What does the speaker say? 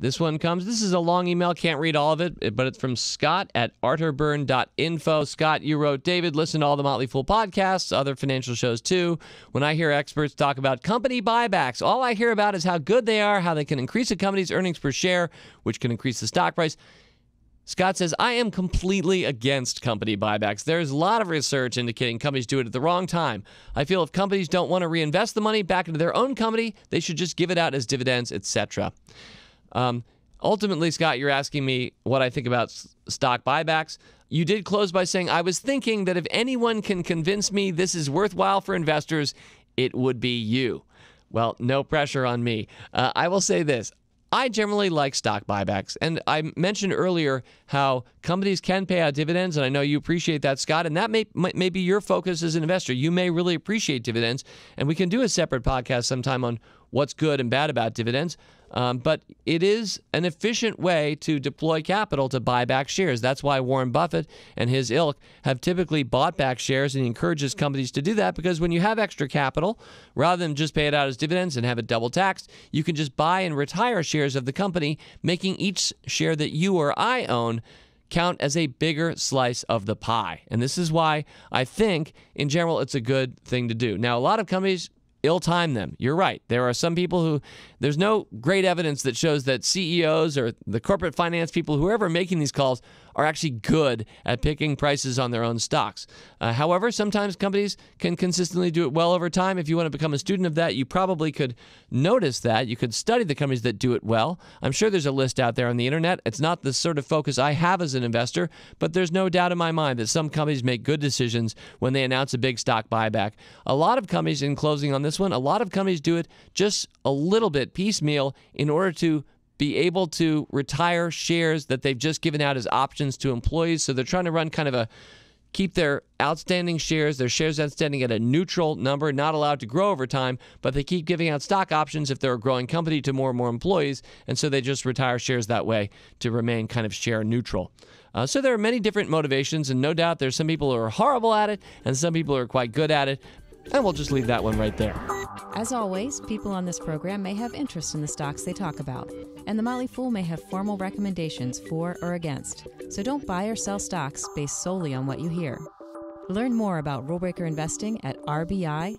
This one comes. This is a long email. Can't read all of it, but it's from Scott at arterburn.info. Scott, you wrote, David, listen to all the Motley Fool podcasts, other financial shows too. When I hear experts talk about company buybacks, all I hear about is how good they are, how they can increase a company's earnings per share, which can increase the stock price. Scott says, I am completely against company buybacks. There's a lot of research indicating companies do it at the wrong time. I feel if companies don't want to reinvest the money back into their own company, they should just give it out as dividends, etc. Ultimately, Scott, you're asking me what I think about stock buybacks. You did close by saying, I was thinking that if anyone can convince me this is worthwhile for investors, it would be you. Well, no pressure on me. I will say this. I generally like stock buybacks, and I mentioned earlier how companies can pay out dividends, and I know you appreciate that, Scott, and that may be your focus as an investor. You may really appreciate dividends, and we can do a separate podcast sometime on what's good and bad about dividends, but it is an efficient way to deploy capital to buy back shares. That's why Warren Buffett and his ilk have typically bought back shares, and he encourages companies to do that because when you have extra capital, rather than just pay it out as dividends and have it double taxed, you can just buy and retire shares of the company, making each share that you or I own count as a bigger slice of the pie. And this is why I think, in general, it's a good thing to do. Now, a lot of companies ill-time them. You're right. There are some people who, there's no great evidence that shows that CEOs or the corporate finance people, whoever are making these calls, are actually good at picking prices on their own stocks. However, sometimes companies can consistently do it well over time. If you want to become a student of that, you probably could notice that. You could study the companies that do it well. I'm sure there's a list out there on the internet. It's not the sort of focus I have as an investor, but there's no doubt in my mind that some companies make good decisions when they announce a big stock buyback. A lot of companies, in closing on this one, a lot of companies do it just a little bit piecemeal in order to be able to retire shares that they've just given out as options to employees. So they're trying to run kind of a, keep their outstanding shares, their shares outstanding at a neutral number, not allowed to grow over time, but they keep giving out stock options if they're a growing company to more and more employees. And so they just retire shares that way to remain kind of share neutral. So there are many different motivations, and no doubt there's some people who are horrible at it and some people who are quite good at it. And we'll just leave that one right there. As always, people on this program may have interest in the stocks they talk about, and the Motley Fool may have formal recommendations for or against. So don't buy or sell stocks based solely on what you hear. Learn more about Rule Breaker Investing at rbi.fool.com.